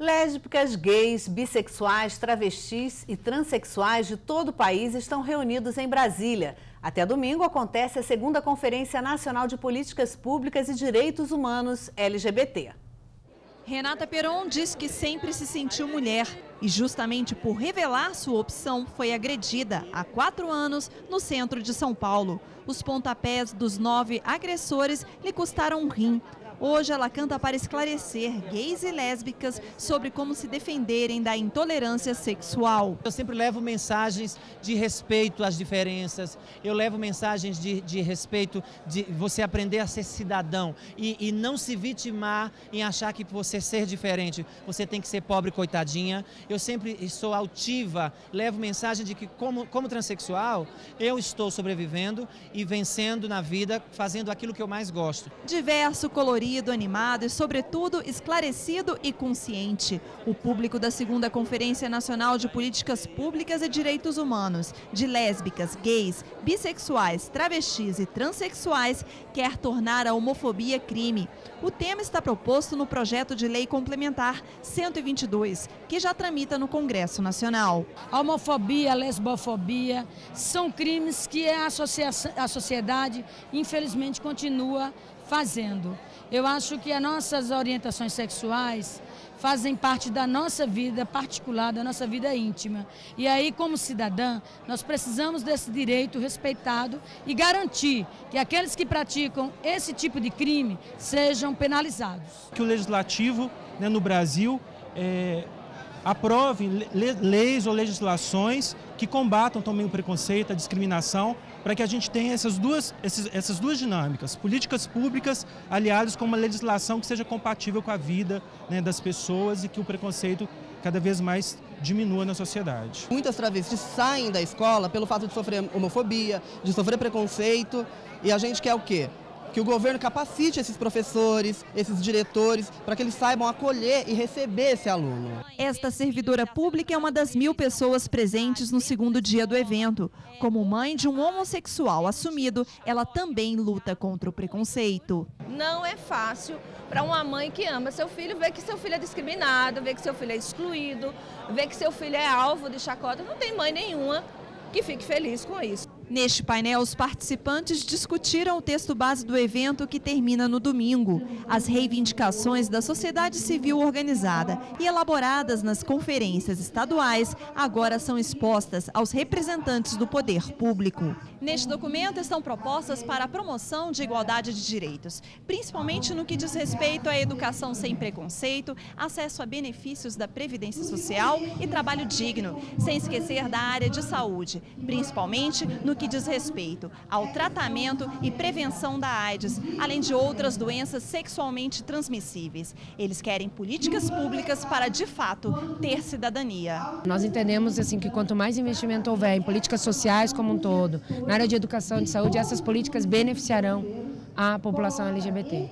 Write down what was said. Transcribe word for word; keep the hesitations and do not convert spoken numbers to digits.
Lésbicas, gays, bissexuais, travestis e transexuais de todo o país estão reunidos em Brasília. Até domingo acontece a segunda Conferência Nacional de Políticas Públicas e Direitos Humanos L G B T. Renata Peron diz que sempre se sentiu mulher e justamente por revelar sua opção foi agredida há quatro anos no centro de São Paulo. Os pontapés dos nove agressores lhe custaram um rim. Hoje ela canta para esclarecer gays e lésbicas sobre como se defenderem da intolerância sexual. Eu sempre levo mensagens de respeito às diferenças, eu levo mensagens de, de respeito de você aprender a ser cidadão e, e não se vitimar em achar que você ser diferente, você tem que ser pobre, coitadinha. Eu sempre sou altiva, levo mensagem de que como, como transexual eu estou sobrevivendo e vencendo na vida, fazendo aquilo que eu mais gosto. Diverso, colorido, animado e, sobretudo, esclarecido e consciente. O público da segunda Conferência Nacional de Políticas Públicas e Direitos Humanos de lésbicas, gays, bissexuais, travestis e transexuais quer tornar a homofobia crime. O tema está proposto no Projeto de Lei Complementar cento e vinte e dois, que já tramita no Congresso Nacional. A homofobia, a lesbofobia são crimes que a, a sociedade, infelizmente, continua fazendo. Eu acho que as nossas orientações sexuais fazem parte da nossa vida particular, da nossa vida íntima. E aí, como cidadã, nós precisamos desse direito respeitado e garantir que aqueles que praticam esse tipo de crime sejam penalizados. Que o legislativo, né, no Brasil é, aprove leis ou legislações que combatam também o preconceito, a discriminação, para que a gente tenha essas duas, essas duas dinâmicas, políticas públicas aliadas com uma legislação que seja compatível com a vida, né, das pessoas e que o preconceito cada vez mais diminua na sociedade. Muitas travestis saem da escola pelo fato de sofrer homofobia, de sofrer preconceito, e a gente quer o quê? Que o governo capacite esses professores, esses diretores, para que eles saibam acolher e receber esse aluno. Esta servidora pública é uma das mil pessoas presentes no segundo dia do evento. Como mãe de um homossexual assumido, ela também luta contra o preconceito. Não é fácil para uma mãe que ama seu filho ver que seu filho é discriminado, ver que seu filho é excluído, ver que seu filho é alvo de chacota. Não tem mãe nenhuma que fique feliz com isso. Neste painel, os participantes discutiram o texto base do evento, que termina no domingo. As reivindicações da sociedade civil organizada e elaboradas nas conferências estaduais agora são expostas aos representantes do poder público. Neste documento estão propostas para a promoção de igualdade de direitos, principalmente no que diz respeito à educação sem preconceito, acesso a benefícios da previdência social e trabalho digno, sem esquecer da área de saúde, principalmente no que diz respeito ao tratamento e prevenção da AIDS, além de outras doenças sexualmente transmissíveis. Eles querem políticas públicas para, de fato, ter cidadania. Nós entendemos assim que quanto mais investimento houver em políticas sociais como um todo, na área de educação e de saúde, essas políticas beneficiarão a população L G B T.